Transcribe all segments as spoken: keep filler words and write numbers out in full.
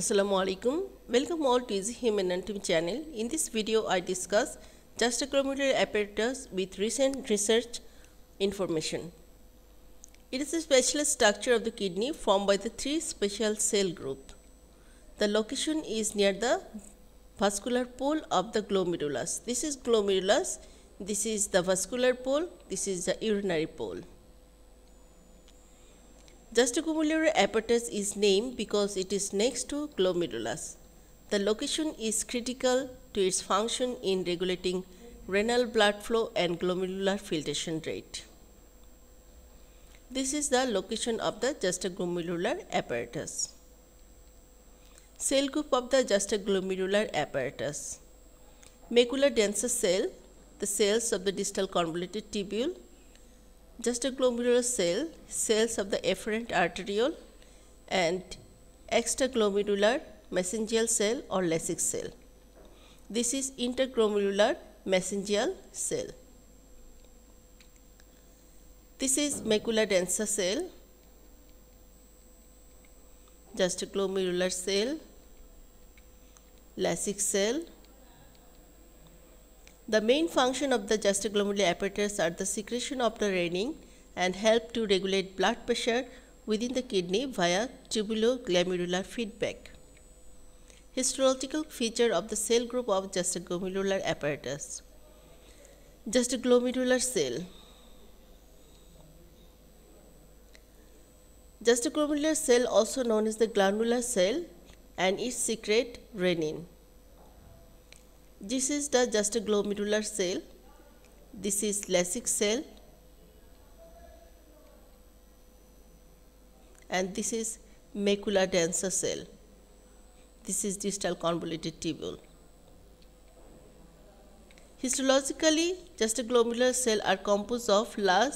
Assalamu alaikum. Welcome all to Easy Humananatomy channel. In this video I discuss juxtaglomerular apparatus with recent research information. It is a special structure of the kidney formed by the three special cell group. The location is near the vascular pole of the glomerulus. This is glomerulus, this is the vascular pole, this is the urinary pole. Juxtaglomerular apparatus is named because it is next to glomerulus. The location is critical to its function in regulating renal blood flow and glomerular filtration rate. This is the location of the juxtaglomerular apparatus. Cell group of the juxtaglomerular apparatus. Macula densa cell, the cells of the distal convoluted tubule. Juxtaglomerular cell, cells of the efferent arteriole, and extraglomerular mesangial cell or lacis cell. This is interglomerular mesangial cell. This is macula densa cell, juxtaglomerular cell, lacis cell. The main function of the juxtaglomerular apparatus are the secretion of the renin and help to regulate blood pressure within the kidney via tubuloglomerular feedback. Histological feature of the cell group of juxtaglomerular apparatus. Juxtaglomerular cell. Juxtaglomerular cell, also known as the glandular cell, and it secretes renin. This is the juxtaglomerular cell, this is lacis cell, and this is macula densa cell, this is distal convoluted tubule. Histologically, juxtaglomerular cell are composed of large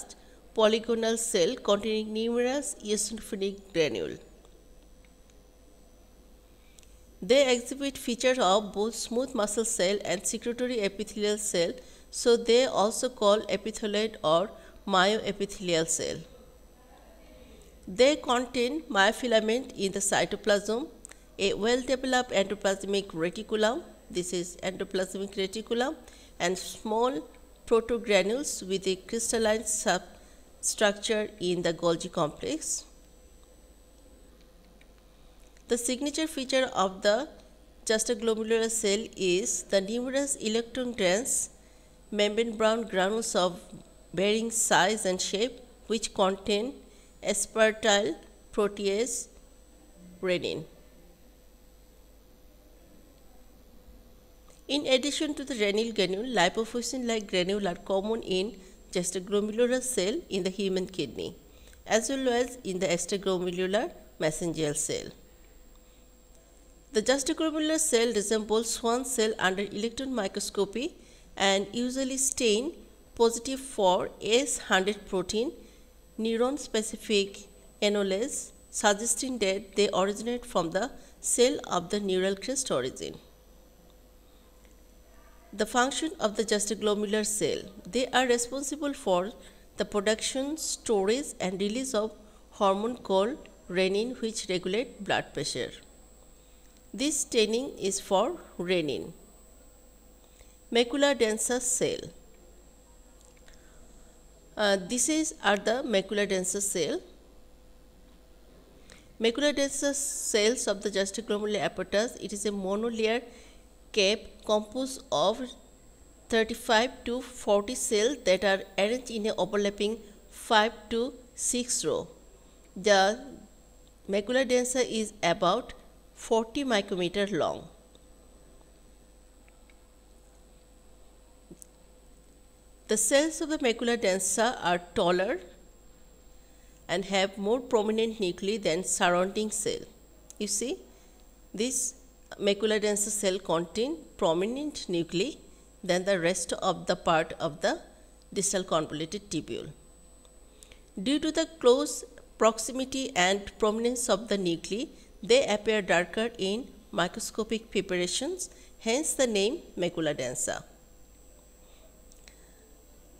polygonal cell containing numerous eosinophilic granules. They exhibit features of both smooth muscle cell and secretory epithelial cell, so they also call epithelioid or myoepithelial cell. They contain myofilament in the cytoplasm, a well-developed endoplasmic reticulum, this is endoplasmic reticulum, and small protogranules with a crystalline substructure in the Golgi complex. The signature feature of the juxtaglomerular cell is the numerous electron grants, membrane brown granules of varying size and shape, which contain aspartyl protease renin. In addition to the renin granule, lipofuscin-like granules are common in juxtaglomerular cell in the human kidney, as well as in the extraglomerular mesangial cell. The juxtaglomerular cell resembles Schwann cell under electron microscopy and usually stain positive for A C E one hundred protein neuron-specific enolase, suggesting that they originate from the cell of the neural crest origin. The function of the juxtaglomerular cell. They are responsible for the production, storage, and release of hormone called renin, which regulate blood pressure. This staining is for renin. Macula densa cell. Uh, this is are the macula densa cell. Macula densa cells of the juxtaglomerular apparatus. It is a monolayer cap composed of thirty-five to forty cells that are arranged in an overlapping five to six row. The macula densa is about forty micrometer long. The cells of the macula densa are taller and have more prominent nuclei than surrounding cell. You see, this macula densa cell contain prominent nuclei than the rest of the part of the distal convoluted tubule. Due to the close proximity and prominence of the nuclei, they appear darker in microscopic preparations, hence the name macula densa.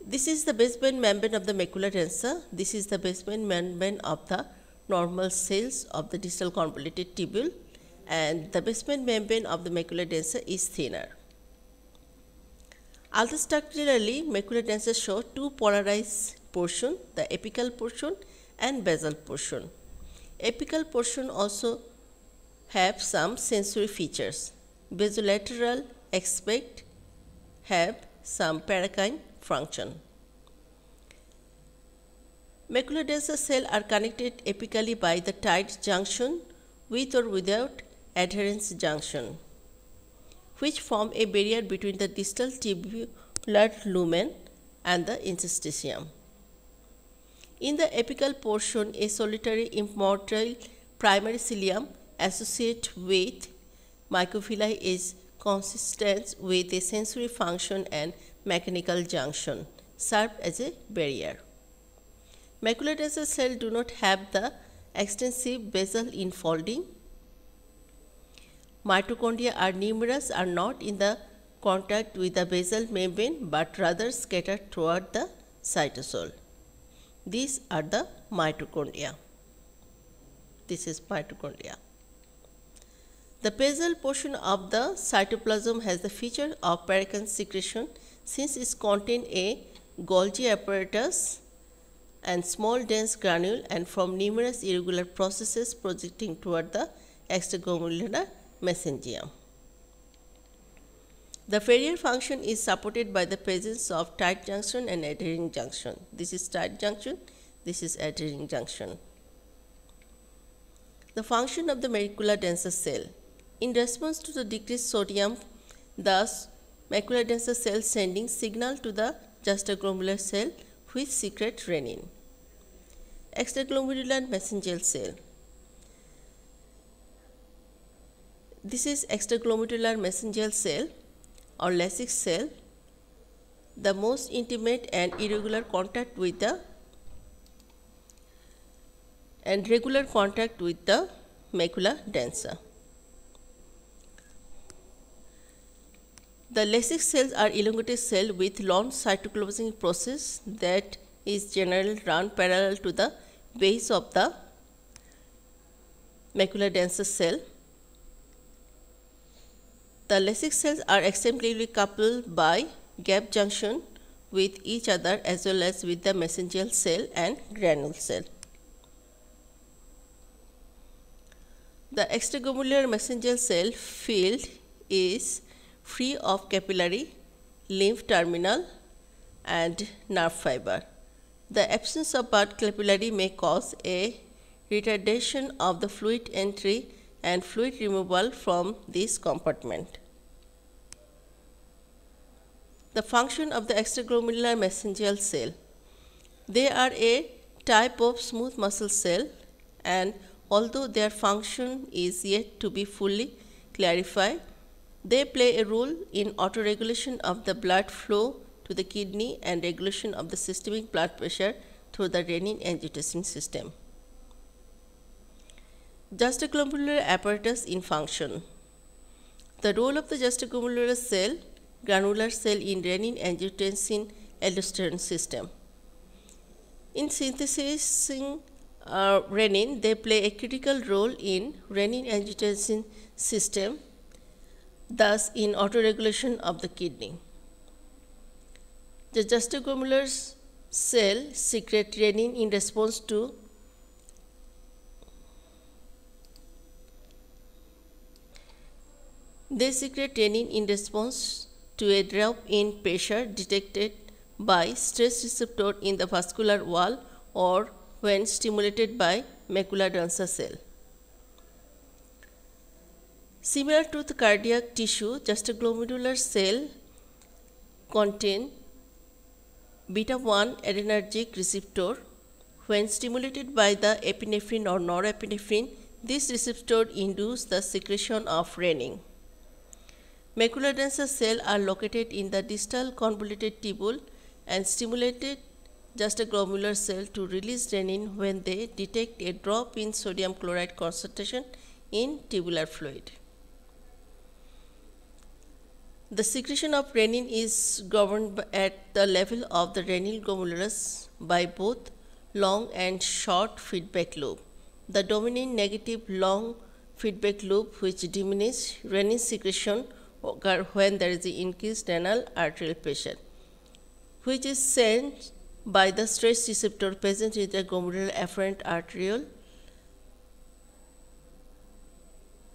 This is the basement membrane of the macula densa. This is the basement membrane of the normal cells of the distal convoluted tubule, and the basement membrane of the macula densa is thinner. Aldostructurally, macula densa show two polarized portions, the apical portion and basal portion. Apical portion also have some sensory features. Basolateral aspect have some parakine function. Macula densa cells are connected apically by the tight junction with or without adherence junction, which form a barrier between the distal tubular lumen and the interstitium. In the apical portion, a solitary immotile primary cilium associated with microphyllae is consistent with a sensory function and mechanical junction, serve as a barrier. Macula densa cells do not have the extensive basal infolding. Mitochondria are numerous, are not in the contact with the basal membrane but rather scattered throughout the cytosol. These are the mitochondria. This is mitochondria. The basal portion of the cytoplasm has the feature of paracrine secretion since it contains a Golgi apparatus and small dense granule and from numerous irregular processes projecting toward the extraglomerular mesangium. The barrier function is supported by the presence of tight junction and adhering junction. This is tight junction, this is adhering junction. The function of the macula densa cell. In response to the decreased sodium, thus macula densa cell sending signal to the juxtaglomerular cell which secrete renin. Extraglomerular mesangial cell. This is extraglomerular mesangial cell or lacis cell, the most intimate and irregular contact with the and regular contact with the macula densa. The lacis cells are elongated cells with long cytoplasmic process that is generally run parallel to the base of the macula densa cell. The lacis cells are extensively coupled by gap junction with each other as well as with the mesangial cell and granule cell. The extraglomerular mesangial cell field is free of capillary, lymph terminal and nerve fiber. The absence of blood capillary may cause a retardation of the fluid entry and fluid removal from this compartment. The function of the extraglomerular mesangial cell. They are a type of smooth muscle cell, and although their function is yet to be fully clarified, they play a role in autoregulation of the blood flow to the kidney and regulation of the systemic blood pressure through the renin angiotensin system. Juxtaglomerular apparatus in function. The role of the juxtaglomerular cell, granular cell in renin angiotensin aldosterone system. In synthesizing uh, renin, they play a critical role in renin angiotensin system, thus in autoregulation of the kidney. The juxtaglomerular cell secrete renin in response to They secrete renin in response to a drop in pressure detected by stress receptor in the vascular wall or when stimulated by macula densa cell. Similar to the cardiac tissue, juxtaglomerular cell contain beta one adrenergic receptor. When stimulated by the epinephrine or norepinephrine, this receptor induces the secretion of renin. Macula densa cells are located in the distal convoluted tubule and stimulated juxtaglomerular cell to release renin when they detect a drop in sodium chloride concentration in tubular fluid. The secretion of renin is governed at the level of the renin glomerulus by both long and short feedback loop. The dominant negative long feedback loop which diminishes renin secretion when there is increased renal arterial pressure, which is sensed by the stress receptor present in the glomerular afferent arteriole.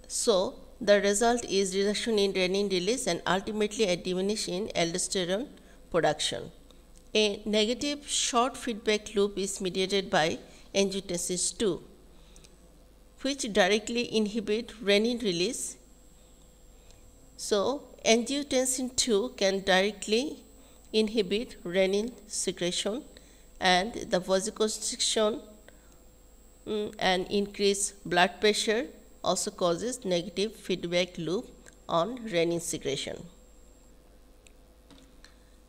So, the result is reduction in renin release and ultimately a diminution in aldosterone production. A negative short feedback loop is mediated by angiotensin two, which directly inhibit renin release. So, angiotensin two can directly inhibit renin secretion and the vasoconstriction and increased blood pressure also causes negative feedback loop on renin secretion.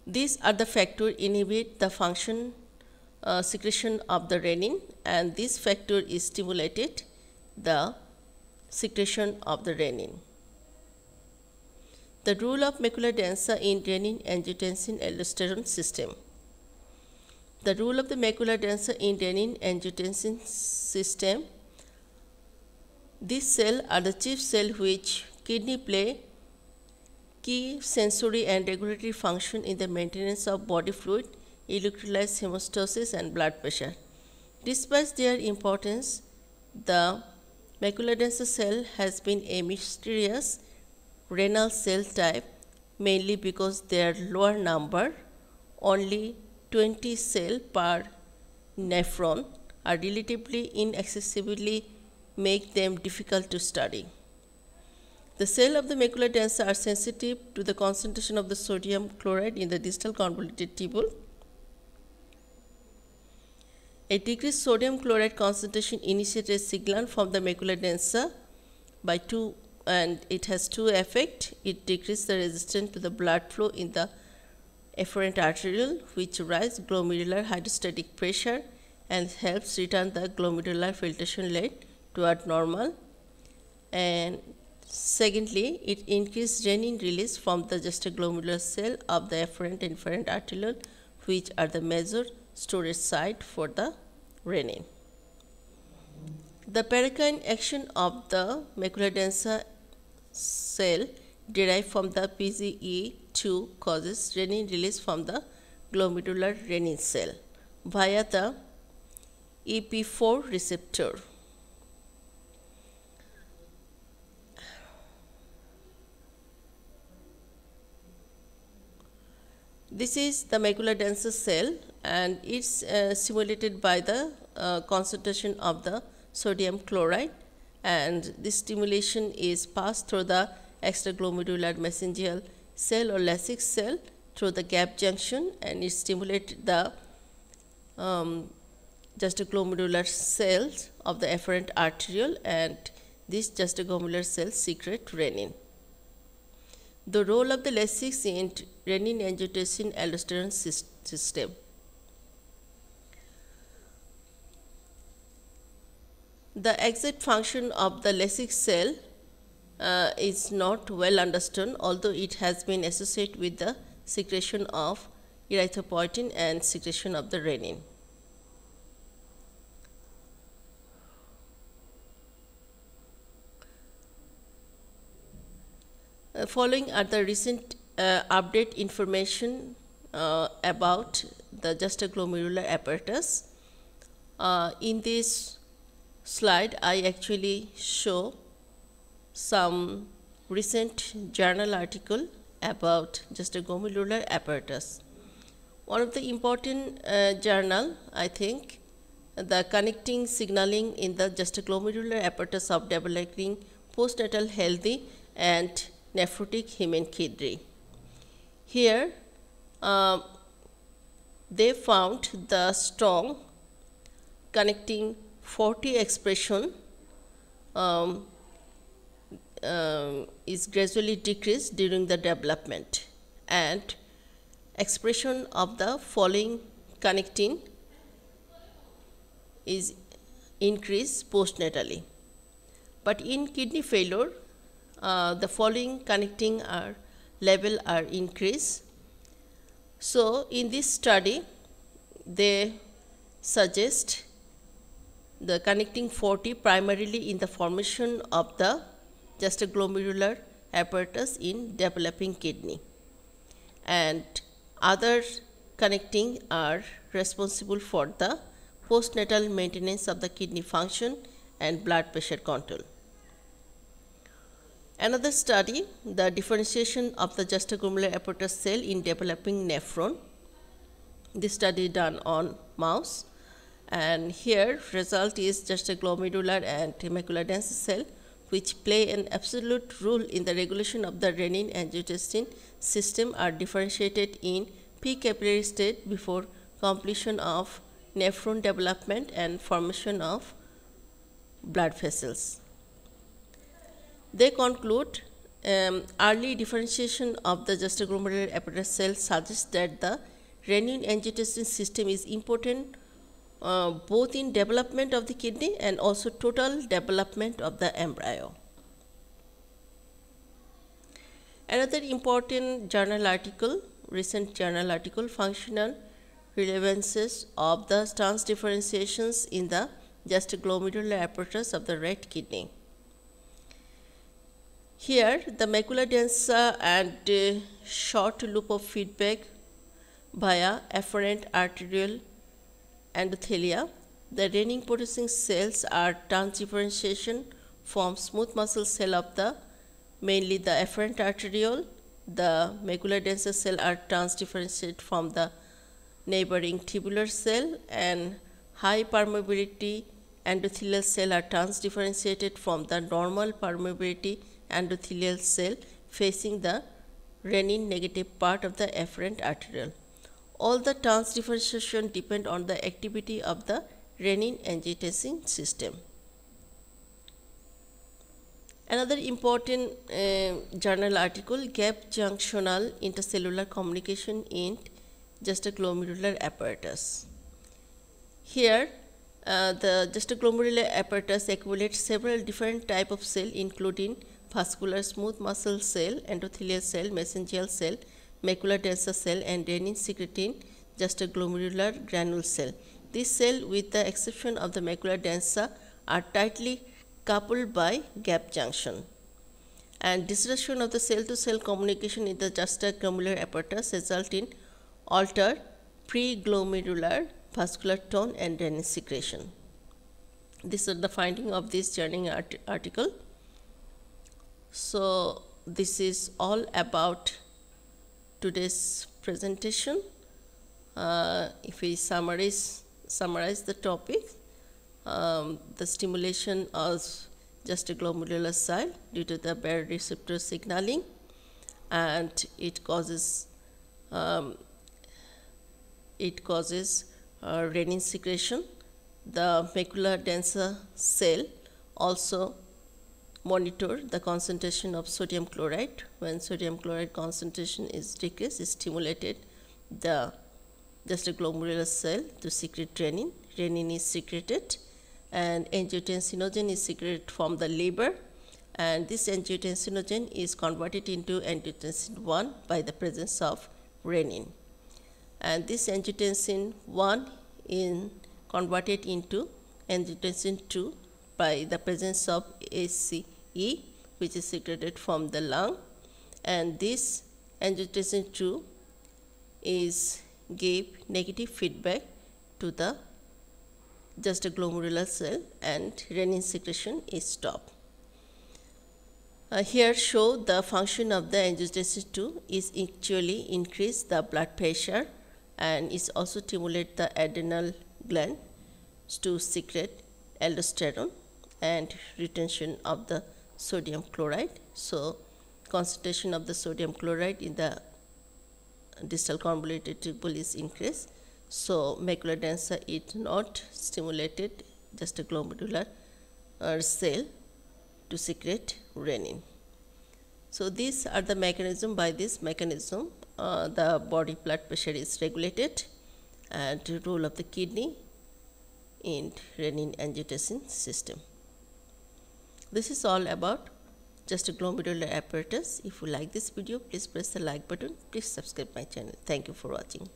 These are the factors inhibit the function uh, secretion of the renin, and this factor is stimulated the secretion of the renin. The role of macula densa in renin angiotensin aldosterone system. The role of the macula densa in renin angiotensin system. These cells are the chief cell which kidney play key sensory and regulatory function in the maintenance of body fluid, electrolytes, hemostasis, and blood pressure. Despite their importance, the macula densa cell has been a mysterious renal cell type, mainly because their lower number, only twenty cells per nephron, are relatively inaccessibly make them difficult to study. The cells of the macula densa are sensitive to the concentration of the sodium chloride in the distal convoluted tubule. A decreased sodium chloride concentration initiated signal from the macula densa by two, and it has two effects. It decreases the resistance to the blood flow in the afferent arteriole, which raises glomerular hydrostatic pressure and helps return the glomerular filtration rate toward normal. And secondly, it increases renin release from the juxtaglomerular cell of the afferent and inferent arteriole, which are the major storage site for the renin. The paracrine action of the macula densa cell derived from the P G E two causes renin release from the glomerular renin cell via the E P four receptor. This is the macula densa cell, and it's uh, stimulated by the uh, concentration of the sodium chloride, and this stimulation is passed through the extraglomerular mesangial cell or lacis cell through the gap junction, and it stimulates the um, juxtaglomerular cells of the afferent arteriole, and this juxtaglomerular cell secrete renin. The role of the lacis in renin angiotensin aldosterone system. The exact function of the lacis cell uh, is not well understood, although it has been associated with the secretion of erythropoietin and secretion of the renin. Uh, following are the recent uh, update information uh, about the juxtaglomerular apparatus. Uh, in this slide, I actually show some recent journal article about juxtaglomerular apparatus. One of the important uh, journal, I think, the connecting signaling in the juxtaglomerular apparatus of developing postnatal healthy and nephrotic human kidney. Here, uh, they found the strong connecting forty expression um, uh, is gradually decreased during the development, and expression of the following connectin is increased postnatally. But in kidney failure, uh, the following connectin are level are increased. So in this study, they suggest the connecting forty primarily in the formation of the juxtaglomerular apparatus in developing kidney, and other connecting are responsible for the postnatal maintenance of the kidney function and blood pressure control. Another study, the differentiation of the juxtaglomerular apparatus cell in developing nephron. This study done on mouse, and here result is juxtaglomerular and macula densa cell, which play an absolute role in the regulation of the renin angiotensin system, are differentiated in pre-capillary state before completion of nephron development and formation of blood vessels. They conclude um, early differentiation of the juxtaglomerular apparatus cell suggests that the renin angiotensin system is important uh, both in development of the kidney and also total development of the embryo. Another important journal article, recent journal article, functional relevances of the stance differentiations in the juxtaglomerular apparatus of the right kidney. Here the macula densa and uh, short loop of feedback via afferent arterial endothelia, the renin producing cells are trans differentiation from smooth muscle cell of the mainly the afferent arteriole. The macula densa cell are trans differentiated from the neighboring tubular cell, and high permeability endothelial cell are trans differentiated from the normal permeability endothelial cell facing the renin negative part of the afferent arteriole. All the trans differentiation depend on the activity of the renin angiotensin system. Another important uh, journal article, gap junctional intercellular communication in juxtaglomerular apparatus. Here uh, the juxtaglomerular apparatus accumulates several different type of cell, including vascular smooth muscle cell, endothelial cell, mesangial cell, macula densa cell, and renin secreting juxtaglomerular granule cell. This cell, with the exception of the macula densa, are tightly coupled by gap junction, and disruption of the cell to cell communication in the juxtaglomerular apparatus result in altered preglomerular vascular tone and renin secretion. This is the finding of this journal art article. So this is all about today's presentation. Uh, if we summarize summarize the topic, um, the stimulation of juxtaglomerular cell due to the Bayer receptor signaling, and it causes um, it causes uh, renin secretion. The macula densa cell also monitor the concentration of sodium chloride. When sodium chloride concentration is decreased, it stimulated the juxtaglomerular cell to secrete renin. Renin is secreted, and angiotensinogen is secreted from the liver, and this angiotensinogen is converted into angiotensin one by the presence of renin, and this angiotensin one is converted into angiotensin two by the presence of A C E, which is secreted from the lung, and this angiotensin two is gave negative feedback to the juxtaglomerular cell, and renin secretion is stopped. Uh, here show the function of the angiotensin two is actually increase the blood pressure, and is also stimulate the adrenal gland to secrete aldosterone and retention of the sodium chloride. So concentration of the sodium chloride in the distal convoluted tubule is increased. So macula densa is not stimulated juxtaglomerular uh, cell to secrete renin. So these are the mechanism. By this mechanism uh, the body blood pressure is regulated, and role of the kidney in renin angiotensin system. This is all about juxtaglomerular apparatus. If you like this video, please press the like button. Please subscribe my channel. Thank you for watching.